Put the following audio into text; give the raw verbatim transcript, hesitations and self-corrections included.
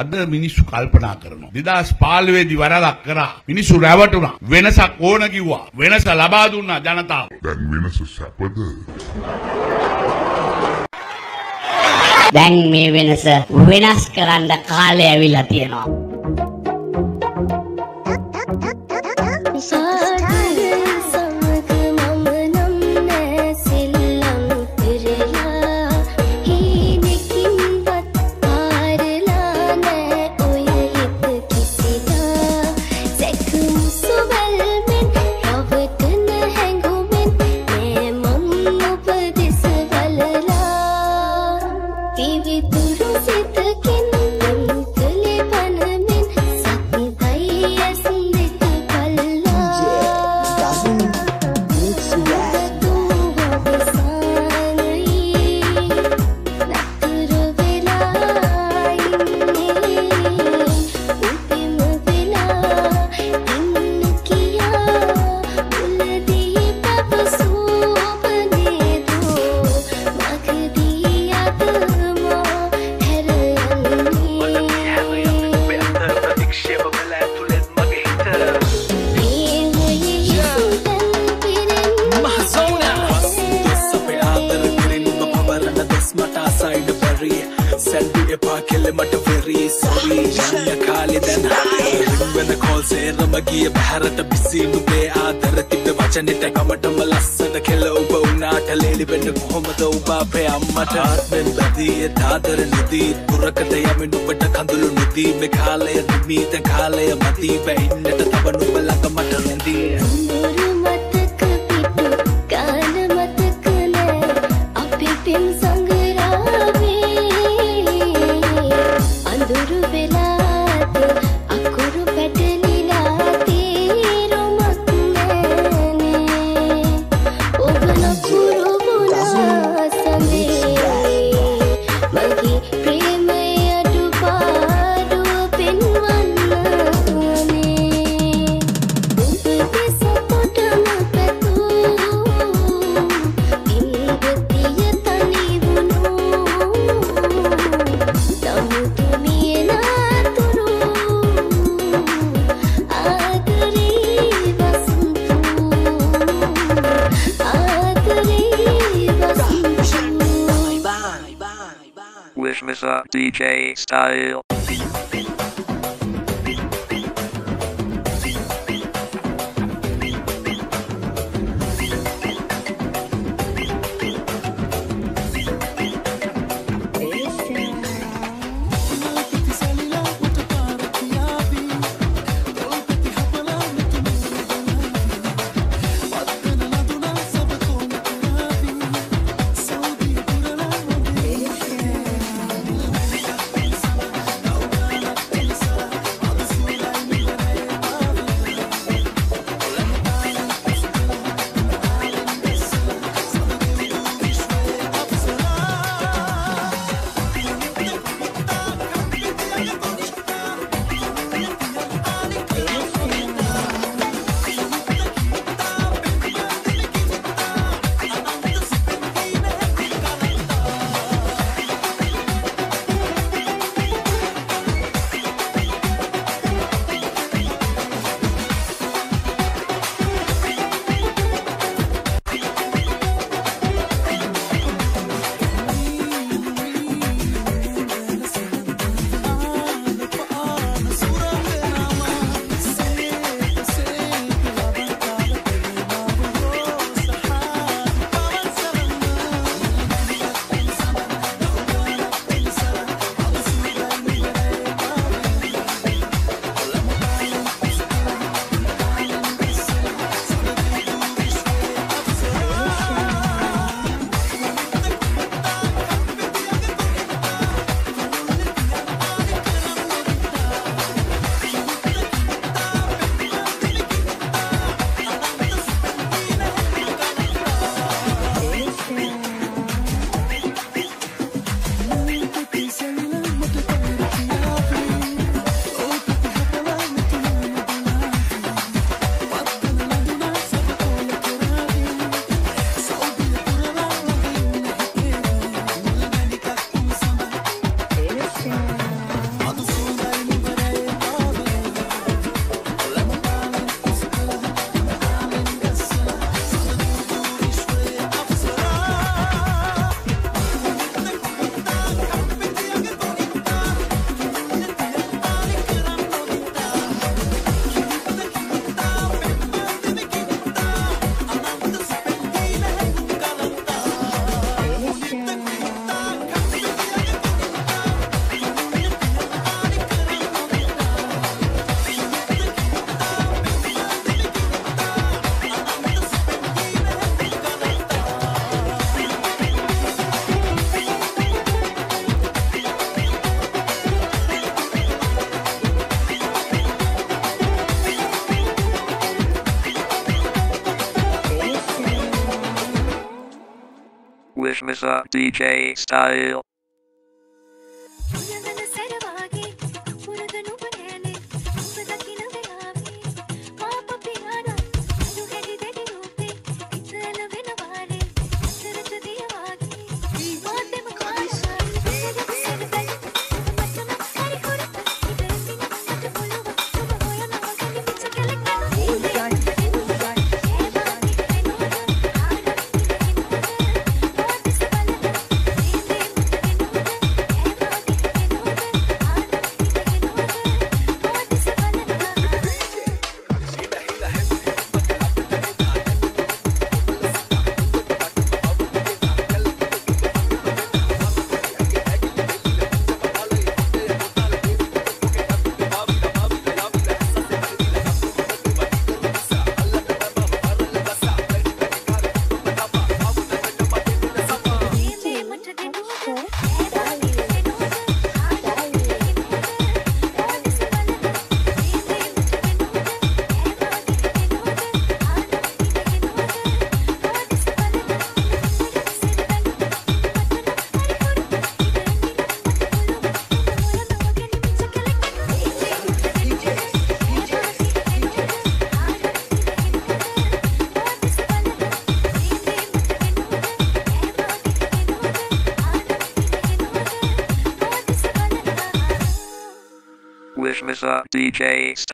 අද මිනිස්සු කල්පනා කරනවා. දෙදාස් පහළොව දී වරදක් කරා. මිනිස්සු රැවටුණා. වෙනසක් ඕන කිව්වා. වෙනස ලබා දුන්නා ජනතාව. දැන් වෙනස සැපද? දැන් මේ වෙනස වෙනස් කරන්න කාලය ඇවිල්ලා තියෙනවා. D J style. with a D J style. With a D J.